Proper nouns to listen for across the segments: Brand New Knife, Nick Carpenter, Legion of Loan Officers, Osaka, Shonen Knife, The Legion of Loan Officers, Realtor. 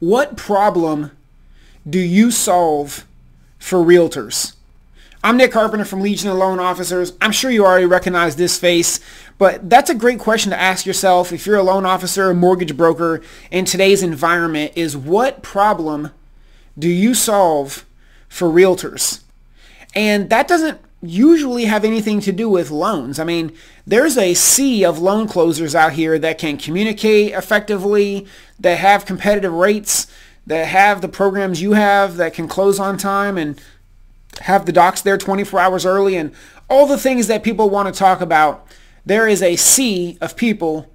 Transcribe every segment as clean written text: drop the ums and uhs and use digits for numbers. What problem do you solve for realtors? I'm Nick Carpenter from Legion of Loan Officers. I'm sure you already recognize this face, but that's a great question to ask yourself if you're a loan officer, a mortgage broker in today's environment is, what problem do you solve for realtors? And that doesn't usually have anything to do with loans. I mean, there's a sea of loan closers out here that can communicate effectively, that have competitive rates, that have the programs you have, that can close on time and have the docs there 24 hours early and all the things that people want to talk about. There is a sea of people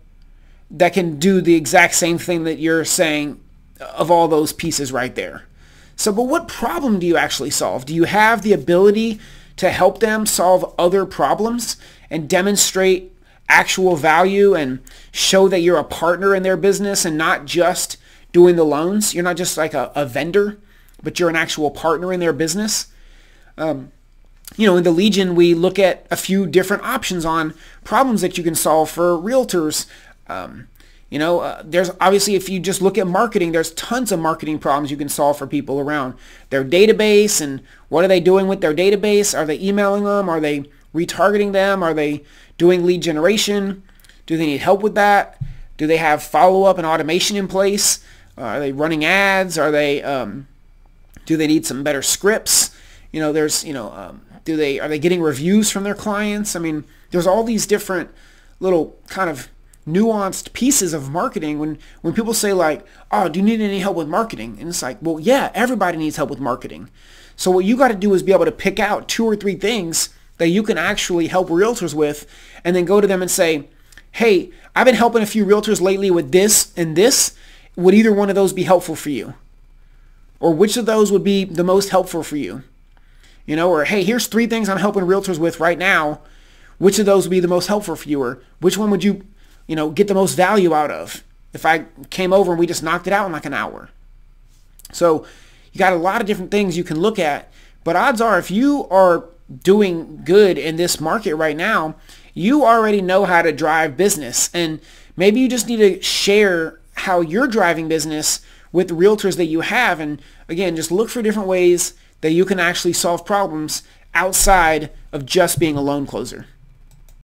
that can do the exact same thing that you're saying of all those pieces right there. So, but what problem do you actually solve? Do you have the ability to help them solve other problems and demonstrate actual value and show that you're a partner in their business and not just doing the loans? You're not just like a vendor, but you're an actual partner in their business. You know, in the Legion, we look at a few different options on problems that you can solve for realtors. You know, there's obviously, if you just look at marketing, there's tons of marketing problems you can solve for people around their database and what are they doing with their database? Are they emailing them? Are they retargeting them? Are they doing lead generation? Do they need help with that? Do they have follow-up and automation in place? Are they running ads? Are they, do they need some better scripts? You know, there's, you know, are they getting reviews from their clients? I mean, there's all these different little kind of nuanced pieces of marketing. When people say like, oh, do you need any help with marketing? And it's like, well, yeah, everybody needs help with marketing. So what you got to do is be able to pick out 2 or 3 things that you can actually help realtors with and then go to them and say, hey, I've been helping a few realtors lately with this and this. Would either one of those be helpful for you? Or which of those would be the most helpful for you? You know, or hey, here's 3 things I'm helping realtors with right now. Which of those would be the most helpful for you? Or which one would you, you know, get the most value out of if I came over and we just knocked it out in like an hour? So you got a lot of different things you can look at, but odds are if you are doing good in this market right now, you already know how to drive business. And maybe you just need to share how you're driving business with the realtors that you have. And again, just look for different ways that you can actually solve problems outside of just being a loan closer.